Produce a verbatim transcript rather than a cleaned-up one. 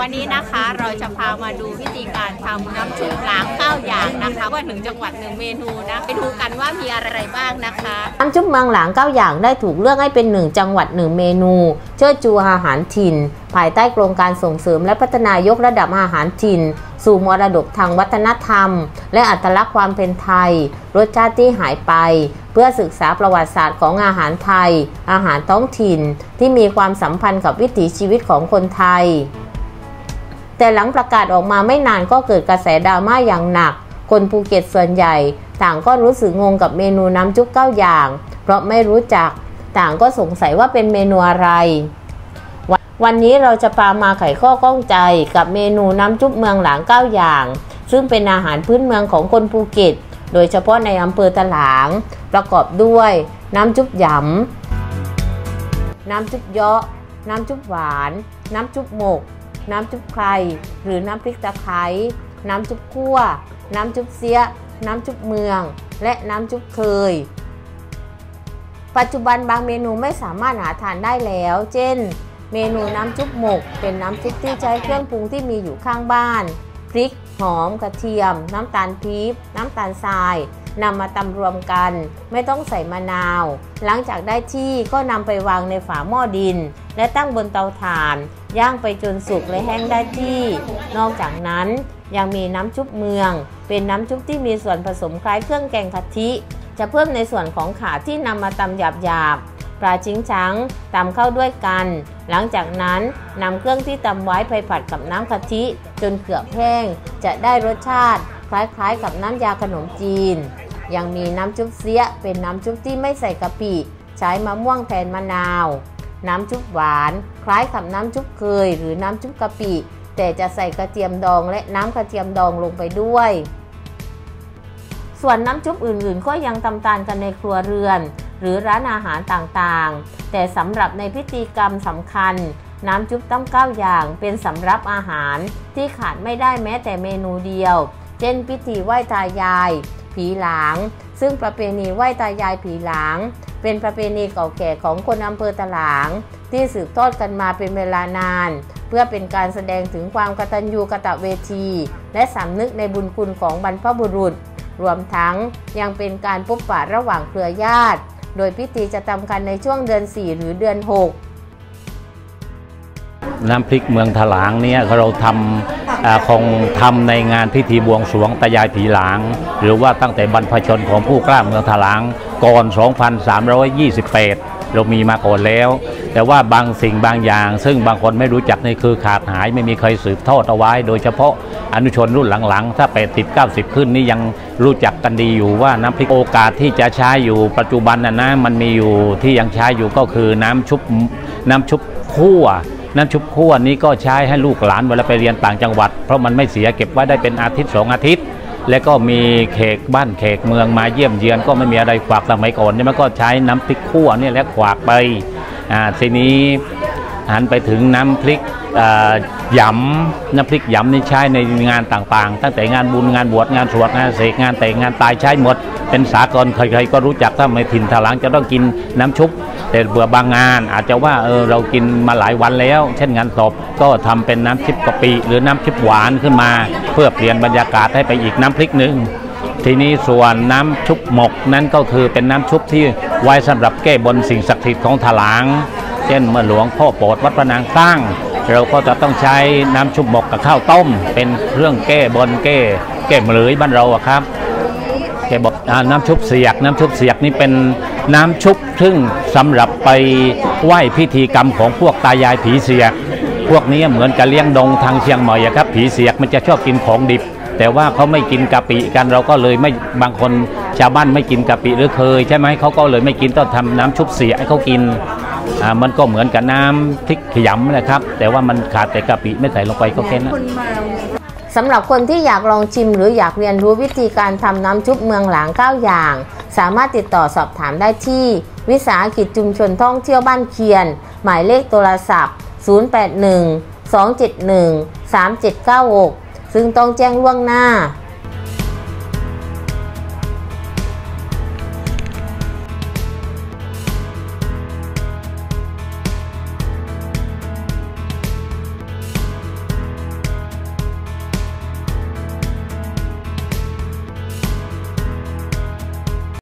วันนี้นะคะเราจะพามาดูวิธีการทำน้ำชุบล้างเก้าอย่างนะคะว่าหนึ่งจังหวัดหนึ่งเมนูนะไปดูกันว่ามีอะไรบ้างนะคะน้ำชุบเมืองหลางเก้าอย่างได้ถูกเลือกให้เป็นหนึ่งจังหวัดหนึ่งเมนูเชิดชูอาหารถิ่นภายใต้โครงการส่งเสริมและพัฒนายกระดับอาหารถิ่นสู่มรดกทางวัฒนธรรมและอัตลักษณ์ความเป็นไทยรสชาติที่หายไปเพื่อศึกษาประวัติศาสตร์ของอาหารไทยอาหารท้องถิ่นที่มีความสัมพันธ์กับวิถีชีวิตของคนไทยแต่หลังประกาศออกมาไม่นานก็เกิดกระแสดราม่าอย่างหนักคนภูเก็ตส่วนใหญ่ต่างก็รู้สึกงงกับเมนูน้ำชุบเก้าอย่างเพราะไม่รู้จักต่างก็สงสัยว่าเป็นเมนูอะไรวันนี้เราจะพามาไขข้อข้องใจกับเมนูน้ำชุบเมืองหลางเก้าอย่างซึ่งเป็นอาหารพื้นเมืองของคนภูเก็ตโดยเฉพาะในอำเภอตะหลางประกอบด้วยน้ำชุบหยำน้ำชุบเยาะน้ำชุบหวานน้ำชุบหมกน้ำชุบไครหรือน้ำพริกตะไคร้น้ำชุบคั่วน้ำชุบเสี้ยน้ำชุบเมืองและน้ำชุบเคยปัจจุบันบางเมนูไม่สามารถหาทานได้แล้วเช่นเมนูน้ำชุบหมกเป็นน้ำชุบที่ใช้เครื่องปรุงที่มีอยู่ข้างบ้านพริกหอมกระเทียมน้ำตาลปี๊บน้ำตาลทรายนำมาตำรวมกันไม่ต้องใส่มะนาวหลังจากได้ที่ก็นำไปวางในฝาหม้อดินและตั้งบนเตาถ่านย่างไปจนสุกและแห้งได้ที่นอกจากนั้นยังมีน้ำชุบเมืองเป็นน้ำชุบที่มีส่วนผสมคล้ายเครื่องแกงกะทิจะเพิ่มในส่วนของขาที่นำมาตำหยาบๆปลาชิ้งช้างตำเข้าด้วยกันหลังจากนั้นนำเครื่องที่ตำไว้ไปผัดกับน้ำกะทิจนเกือบแห้งจะได้รสชาติคล้ายๆกับน้ำยาขนมจีนยังมีน้ำชุบเสี้ยเป็นน้ำชุบที่ไม่ใส่กะปิใช้มะม่วงแทนมะนาวน้ำชุบหวานคล้ายกับน้ำชุบเคยหรือน้ำชุบกะปิแต่จะใส่กระเทียมดองและน้ำกระเทียมดองลงไปด้วยส่วนน้ำชุบอื่นๆก็ยังทำทานกันในครัวเรือนหรือร้านอาหารต่างๆแต่สำหรับในพิธีกรรมสำคัญน้ำชุบตั้งเก้าอย่างเป็นสำรับอาหารที่ขาดไม่ได้แม้แต่เมนูเดียวเช่นพิธีไหว้ตายายผีหลางซึ่งประเพณีไหว้ตายายผีหลางเป็นประเพณีเก่าแก่ของคนอำเภอตะหลางที่สืบทอดกันมาเป็นเวลานานเพื่อเป็นการแสดงถึงความกตัญญูกตเวทีและสำนึกในบุญคุณของบรรพบุรุษรวมทั้งยังเป็นการพบปะระหว่างเครือญาติโดยพิธีจะทำกันในช่วงเดือนสี่หรือเดือนหกน้ำพริกเมืองถลางเนี่ยเราทำคงทำในงานพิธีบวงสรวงตายายผีหลางหรือว่าตั้งแต่บรรพชนของผู้กล้าเมืองถลางก่อน สองพันสามร้อยยี่สิบแปด เรามีมาก่อนแล้วแต่ว่าบางสิ่งบางอย่างซึ่งบางคนไม่รู้จักนี่คือขาดหายไม่มีใครสืบทอดเอาไว้โดยเฉพาะอนุชนรุ่นหลังๆถ้าแปดสิบ เก้าสิบขึ้นนี่ยังรู้จักกันดีอยู่ว่าน้ำพริกโอกาสที่จะใช้อยู่ปัจจุบันน่ะนะมันมีอยู่ที่ยังใช้อยู่ก็คือน้ำชุบน้ำชุบคั่วน้ำชุบคั่วนี้ก็ใช้ให้ลูกหลานเวลาไปเรียนต่างจังหวัดเพราะมันไม่เสียเก็บไว้ได้เป็นอาทิตย์สองอาทิตย์และก็มีเขกบ้านเขกเมืองมาเยี่ยมเยือนก็ไม่มีอะไรขวากสมัยก่อนนี่มันก็ใช้น้ำพริกคั่วนี่แหละขวากไปอ่าทีนี้หันไปถึงน้ำพริกหยำน้ำพริกหยำนี่ใช้ในงานต่างๆตั้งแต่งานบุญงานบวชงานสวดงานเสกงานแต่งงานตายใช้หมดเป็นสากลใครๆก็รู้จักถ้าไม่ถิ่นถลางจะต้องกินน้ำชุบแต่เบื่อบางงานอาจจะว่าเออเรากินมาหลายวันแล้วเช่นงานศพก็ทำเป็นน้ำชุบกะปิหรือน้ำชุบหวานขึ้นมาเพื่อเปลี่ยนบรรยากาศให้ไปอีกน้ำพริกหนึ่งทีนี้ส่วนน้ำชุบหมกนั้นก็คือเป็นน้ำชุบที่ไว้สำหรับแก้บนสิ่งศักดิ์สิทธิ์ของถลางเช่นเมื่อหลวงพ่อโปรดวัดพระนางตั้งเราก็จะต้องใช้น้ำชุบหมกกับข้าวต้มเป็นเครื่องแก้บนแก้แก้มเลยบ้านเราอะครับแกบอกน้ำชุบเสียกน้ำชุบเสียกนี่เป็นน้ำชุบซึ่งสำหรับไปไหว้พิธีกรรมของพวกตายายผีเสียกพวกนี้เหมือนกับเลี้ยงดงทางเชียงใหม่ครับผีเสียกมันจะชอบกินของดิบแต่ว่าเขาไม่กินกะปิกันเราก็เลยไม่บางคนชาวบ้านไม่กินกะปิหรือเคยใช่ไหมเขาก็เลยไม่กินต้องทำน้ำชุบเสียกให้เขากินมันก็เหมือนกับน้ำพริกขยำนะครับแต่ว่ามันขาดแต่กะปิไม่ใส่ลงไปก็แค่นั้นสำหรับคนที่อยากลองชิมหรืออยากเรียนรู้วิธีการทำน้ำชุบเมืองหลางเก้าอย่างสามารถติดต่อสอบถามได้ที่วิสาหกิจชุมชนท่องเที่ยวบ้านเคียนหมายเลขโทรศัพท์ศูนย์ แปด หนึ่ง สอง เจ็ด หนึ่ง สาม เจ็ด เก้า หกซึ่งต้องแจ้งล่วงหน้า